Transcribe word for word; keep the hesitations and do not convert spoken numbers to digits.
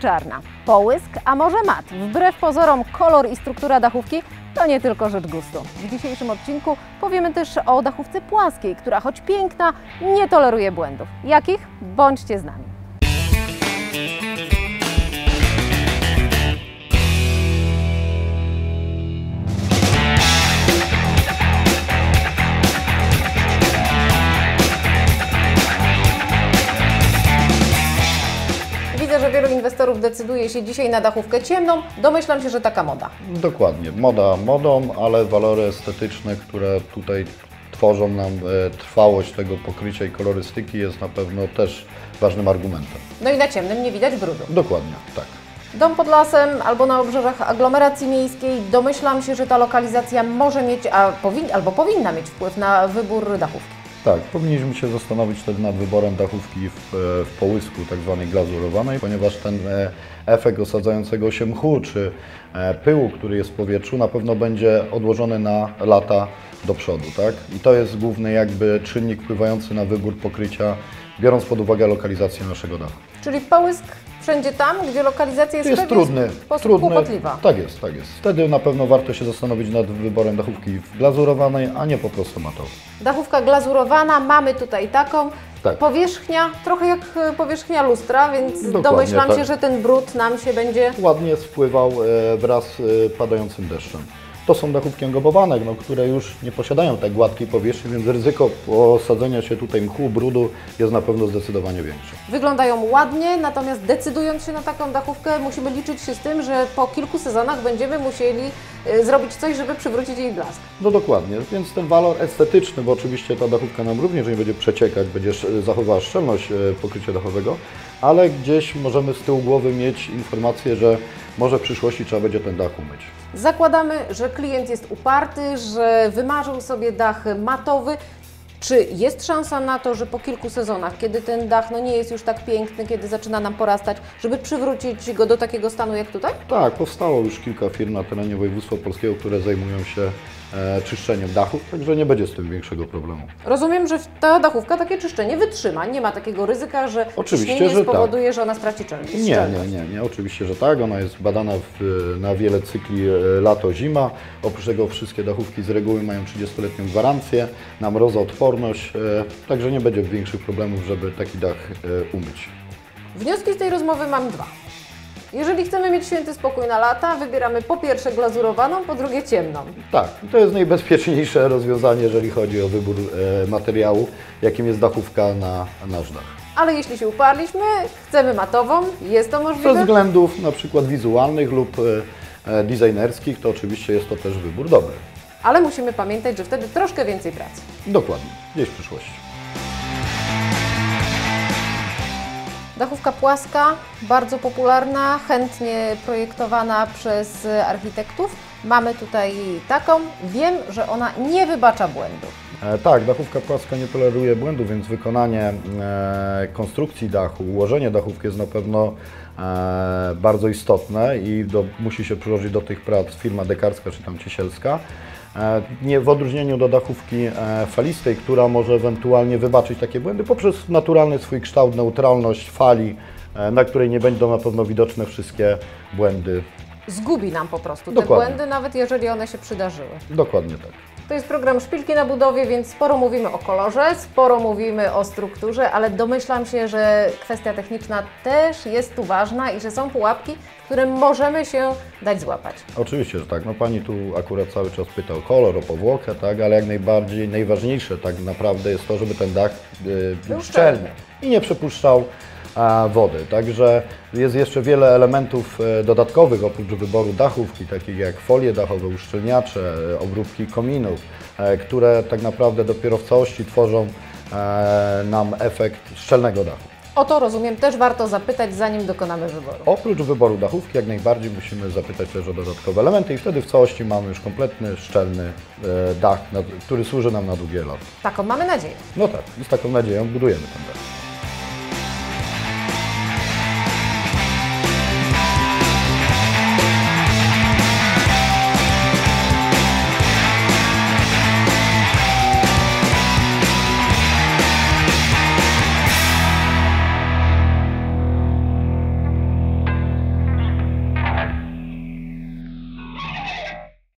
czarna. Połysk, a może mat. Wbrew pozorom kolor i struktura dachówki to nie tylko rzecz gustu. W dzisiejszym odcinku powiemy też o dachówce płaskiej, która choć piękna, nie toleruje błędów. Jakich? Bądźcie z nami. Wielu inwestorów decyduje się dzisiaj na dachówkę ciemną. Domyślam się, że taka moda. Dokładnie. Moda modą, ale walory estetyczne, które tutaj tworzą nam trwałość tego pokrycia i kolorystyki, jest na pewno też ważnym argumentem. No i na ciemnym nie widać brudu. Dokładnie, tak. Dom pod lasem albo na obrzeżach aglomeracji miejskiej. Domyślam się, że ta lokalizacja może mieć, a powin- albo powinna mieć wpływ na wybór dachówki. Tak, powinniśmy się zastanowić wtedy nad wyborem dachówki w, w połysku tak zwanej glazurowanej, ponieważ ten efekt osadzającego się mchu czy pyłu, który jest w powietrzu, na pewno będzie odłożony na lata do przodu, tak? I to jest główny jakby czynnik wpływający na wybór pokrycia, biorąc pod uwagę lokalizację naszego dachu. Czyli połysk wszędzie tam, gdzie lokalizacja jest, jest trudny, w sposób trudny, kłopotliwa. Tak jest, tak jest. Wtedy na pewno warto się zastanowić nad wyborem dachówki glazurowanej, a nie po prostu matowej. Dachówka glazurowana, mamy tutaj taką. Tak. Powierzchnia, trochę jak powierzchnia lustra, więc dokładnie, domyślam tak. się, że ten brud nam się będzie... Ładnie spływał wraz z padającym deszczem. To są dachówki angobowane, no, które już nie posiadają tak gładkiej powierzchni, więc ryzyko osadzenia się tutaj mchu, brudu jest na pewno zdecydowanie większe. Wyglądają ładnie, natomiast decydując się na taką dachówkę musimy liczyć się z tym, że po kilku sezonach będziemy musieli zrobić coś, żeby przywrócić jej blask. No dokładnie, więc ten walor estetyczny, bo oczywiście ta dachówka nam również nie będzie przeciekać, będzie zachowała szczelność pokrycia dachowego, ale gdzieś możemy z tyłu głowy mieć informację, że może w przyszłości trzeba będzie ten dach umyć. Zakładamy, że klient jest uparty, że wymarzył sobie dach matowy. Czy jest szansa na to, że po kilku sezonach, kiedy ten dach no nie jest już tak piękny, kiedy zaczyna nam porastać, żeby przywrócić go do takiego stanu jak tutaj? Tak, powstało już kilka firm na terenie województwa polskiego, które zajmują się e, czyszczeniem dachów, także nie będzie z tym większego problemu. Rozumiem, że ta dachówka takie czyszczenie wytrzyma, nie ma takiego ryzyka, że ciśnienie spowoduje, tak. że ona straci szczelność. Nie, nie, nie, nie, oczywiście, że tak, ona jest badana w, na wiele cykli lato-zima, oprócz tego wszystkie dachówki z reguły mają trzydziestoletnią gwarancję na mrozoodporność. Także nie będzie większych problemów, żeby taki dach umyć. Wnioski z tej rozmowy mam dwa. Jeżeli chcemy mieć święty spokój na lata, wybieramy po pierwsze glazurowaną, po drugie ciemną. Tak, to jest najbezpieczniejsze rozwiązanie, jeżeli chodzi o wybór materiału, jakim jest dachówka na nasz dach. Ale jeśli się uparliśmy, chcemy matową, jest to możliwe? Ze względów na przykład wizualnych lub designerskich, to oczywiście jest to też wybór dobry. Ale musimy pamiętać, że wtedy troszkę więcej pracy. Dokładnie, gdzieś w przyszłości. Dachówka płaska, bardzo popularna, chętnie projektowana przez architektów. Mamy tutaj taką, wiem, że ona nie wybacza błędów. Tak, dachówka płaska nie toleruje błędu, więc wykonanie konstrukcji dachu, ułożenie dachówki jest na pewno bardzo istotne i do, musi się przyłożyć do tych prac firma dekarska czy tam ciesielska. Nie, w odróżnieniu do dachówki falistej, która może ewentualnie wybaczyć takie błędy poprzez naturalny swój kształt, neutralność fali, na której nie będą na pewno widoczne wszystkie błędy. Zgubi nam po prostu te Dokładnie. błędy, nawet jeżeli one się przydarzyły. Dokładnie tak. To jest program Szpilki na budowie, więc sporo mówimy o kolorze, sporo mówimy o strukturze, ale domyślam się, że kwestia techniczna też jest tu ważna i że są pułapki, które możemy się dać złapać. Oczywiście, że tak. No Pani tu akurat cały czas pyta o kolor, o powłokę, tak, ale jak najbardziej najważniejsze tak naprawdę jest to, żeby ten dach yy, był szczelny i nie przepuszczał wody. Także jest jeszcze wiele elementów dodatkowych oprócz wyboru dachówki, takich jak folie dachowe, uszczelniacze, obróbki kominów, które tak naprawdę dopiero w całości tworzą nam efekt szczelnego dachu. O to, rozumiem, też warto zapytać, zanim dokonamy wyboru. Oprócz wyboru dachówki jak najbardziej musimy zapytać też o dodatkowe elementy i wtedy w całości mamy już kompletny, szczelny dach, który służy nam na długie lata. Taką mamy nadzieję. No tak, i z taką nadzieją budujemy ten dach.